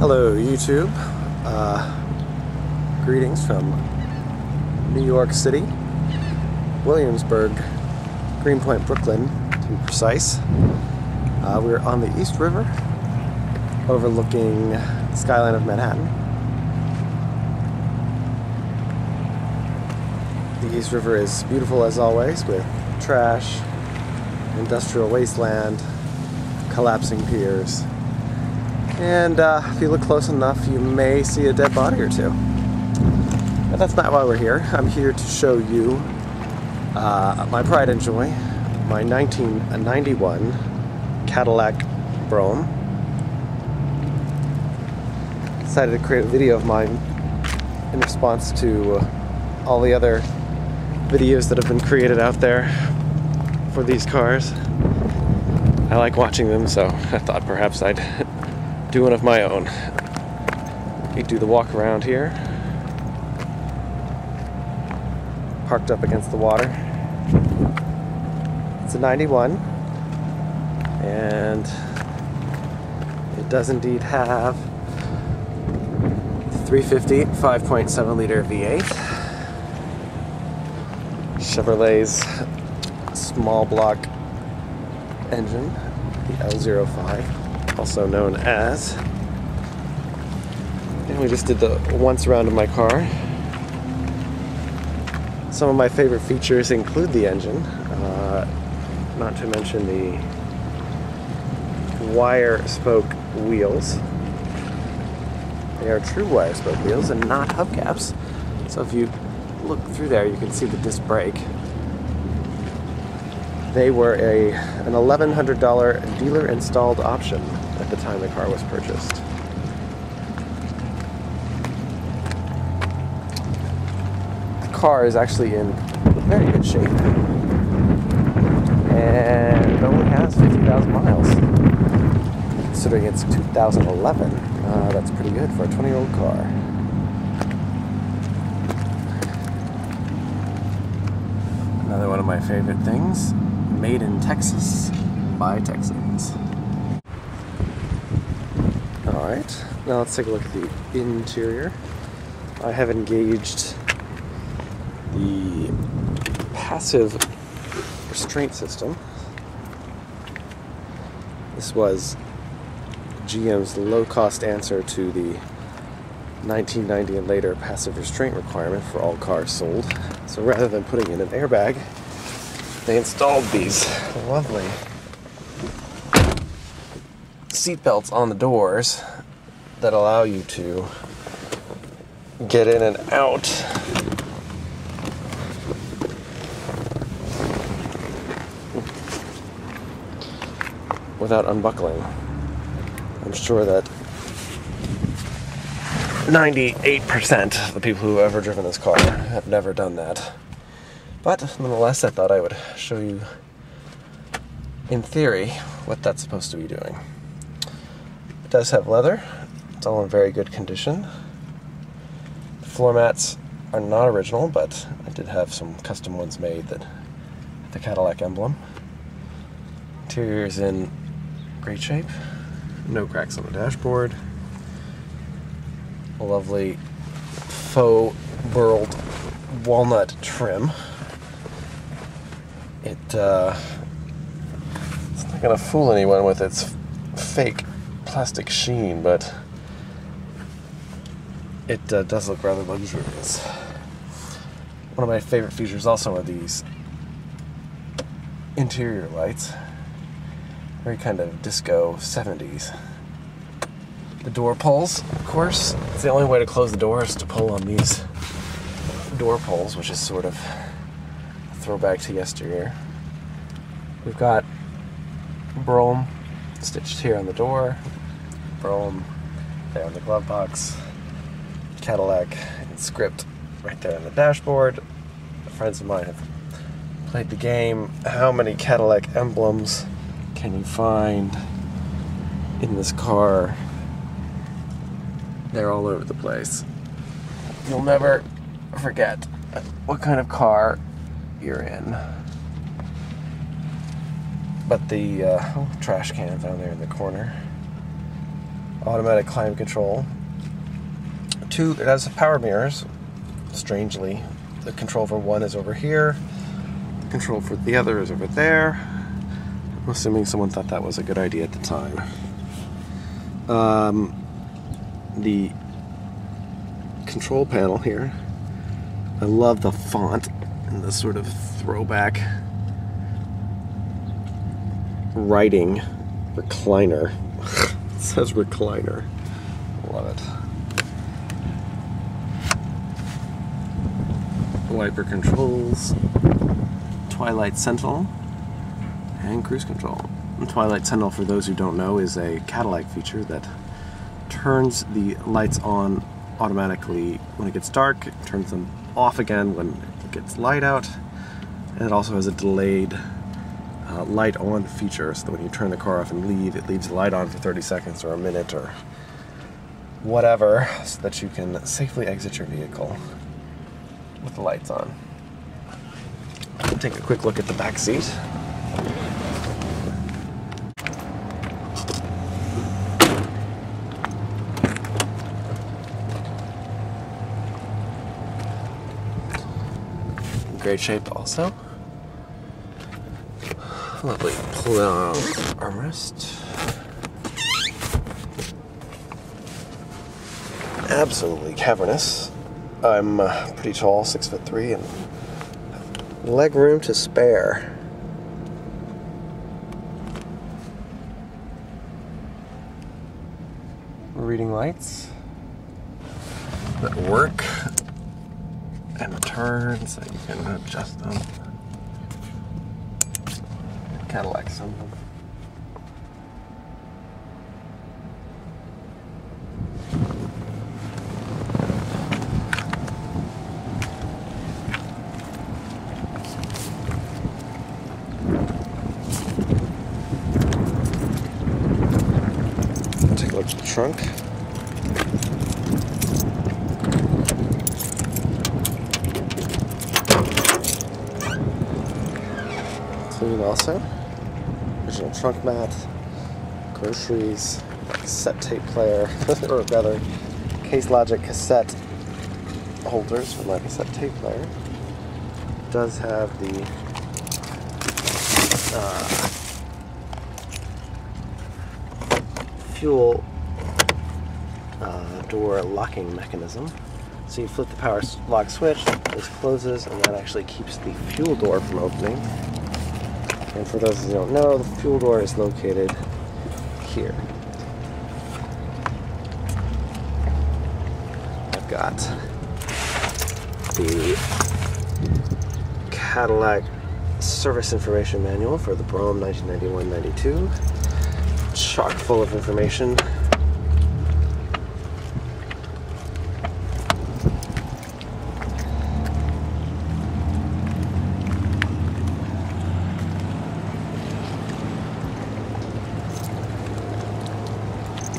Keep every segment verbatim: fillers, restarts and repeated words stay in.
Hello YouTube, uh, greetings from New York City, Williamsburg, Greenpoint, Brooklyn to be precise. Uh, we're on the East River overlooking the skyline of Manhattan. The East River is beautiful as always, with trash, industrial wasteland, collapsing piers. And uh, if you look close enough, you may see a dead body or two. But that's not why we're here. I'm here to show you uh, my pride and joy, my nineteen ninety-one Cadillac Brougham. I decided to create a video of mine in response to uh, all the other videos that have been created out there for these cars. I like watching them, so I thought perhaps I'd do one of my own. You do the walk around here. Parked up against the water. It's a ninety-one, and it does indeed have three fifty five point seven liter V eight. Chevrolet's small block engine, the L zero five. Also known as. And we just did the once round of my car. Some of my favorite features include the engine, uh, not to mention the wire spoke wheels. They are true wire spoke wheels and not hubcaps. So if you look through there, you can see the disc brake. They were a an eleven hundred dollar dealer installed option at the time the car was purchased. The car is actually in very good shape and it only has fifty thousand miles. Considering it's two thousand eleven, uh, that's pretty good for a twenty year old car. Another one of my favorite things, made in Texas by Texans. Alright, now let's take a look at the interior. I have engaged the passive restraint system. This was G M's low-cost answer to the nineteen ninety and later passive restraint requirement for all cars sold. So rather than putting in an airbag, they installed these lovely seat belts on the doors that allow you to get in and out without unbuckling. I'm sure that ninety-eight percent of the people who have ever driven this car have never done that. But nonetheless, I thought I would show you, in theory, what that's supposed to be doing. It does have leather. It's all in very good condition. The floor mats are not original, but I did have some custom ones made that the Cadillac emblem. Interior is in great shape. No cracks on the dashboard. A lovely faux burled walnut trim. It, uh, it's not going to fool anyone with its fake plastic sheen, but it uh, does look rather luxurious. One of my favorite features also are these interior lights. Very kind of disco seventies. The door pulls, of course. It's the only way to close the door is to pull on these door pulls, which is sort of a throwback to yesteryear. We've got Brougham stitched here on the door, Brougham there on the glove box, Cadillac in script right there on the dashboard. Friends of mine have played the game. How many Cadillac emblems can you find in this car? They're all over the place. You'll never forget what kind of car you're in. But the uh, trash can down there in the corner automatic climate control. Two, it has power mirrors. Strangely, the control for one is over here. The control for the other is over there. I'm assuming someone thought that was a good idea at the time. Um, the control panel here. I love the font and the sort of throwback writing. Recliner. It says recliner. Love it. Wiper controls. Twilight Sentinel. And cruise control. Twilight Sentinel, for those who don't know, is a Cadillac feature that turns the lights on automatically when it gets dark, turns them off again when it gets light out, and it also has a delayed uh, light on feature, so that when you turn the car off and leave, it leaves the light on for thirty seconds or a minute or whatever, so that you can safely exit your vehicle with the lights on. We'll take a quick look at the back seat. Great shape also. Lovely pull down armrest. Absolutely cavernous. I'm uh, pretty tall, six foot three, and leg room to spare. Reading lights that work. And the turns that you can adjust them. Cadillac symbol. Take a look at the trunk. Also, original trunk mat, groceries, cassette tape player, or rather, Case Logic cassette holders for my cassette tape player. It does have the uh, fuel uh, door locking mechanism. So you flip the power lock switch, this closes, and that actually keeps the fuel door from opening. And for those who don't know, the fuel door is located here. I've got the Cadillac Service Information Manual for the Brougham nineteen ninety-one ninety-two. Chock full of information.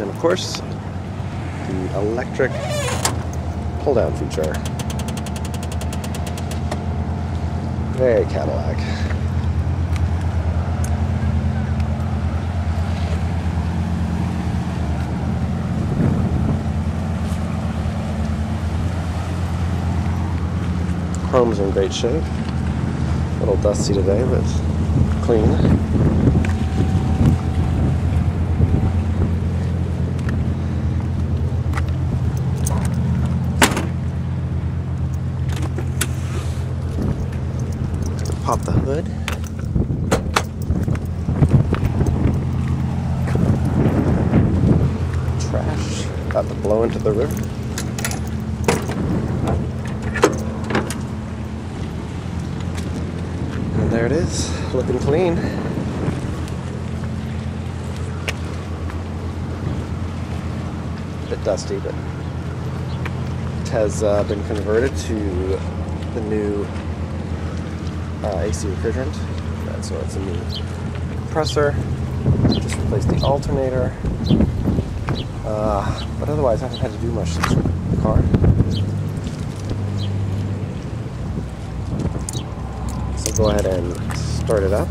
And of course, the electric pull-down feature. Very Cadillac. Chrome's in great shape. A little dusty today, but clean. Pop the hood. Trash. About to blow into the river. And there it is, looking clean. A bit dusty, but it has uh, been converted to the new Uh, A C refrigerant, and so it's a new compressor. Just replaced the alternator, uh, but otherwise I haven't had to do much since the car. So go ahead and start it up.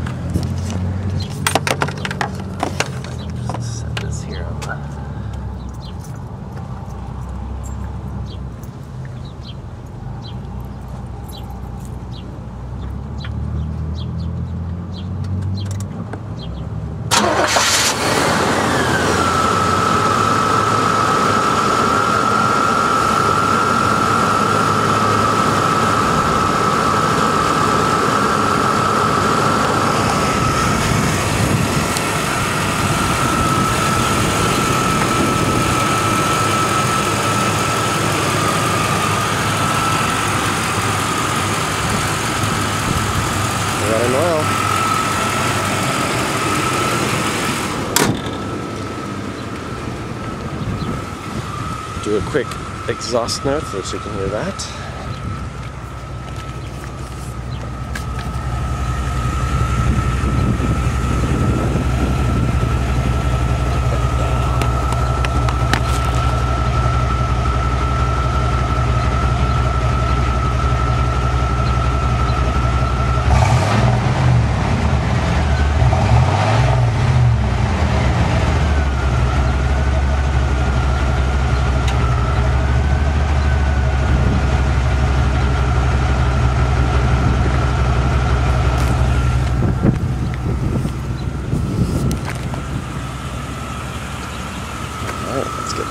Just set this here on do a quick exhaust note so you can hear that.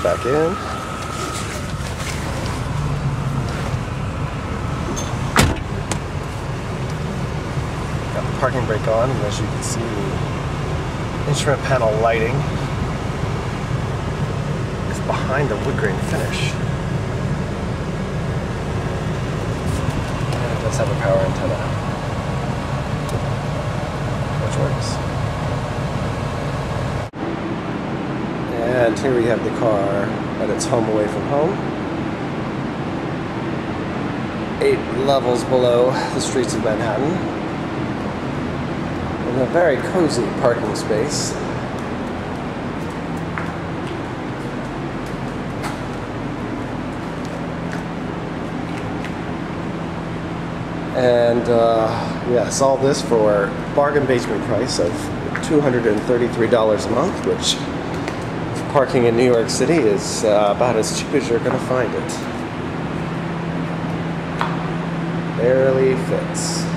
Back in. Got the parking brake on, and as you can see, the instrument panel lighting is behind the wood grain finish. And it does have a power antenna, which works. And here we have the car at its home away from home. Eight levels below the streets of Manhattan. In a very cozy parking space. And uh, yes, all this for bargain basement price of two hundred thirty-three dollars a month, which parking in New York City is uh, about as cheap as you're going to find it. Barely fits.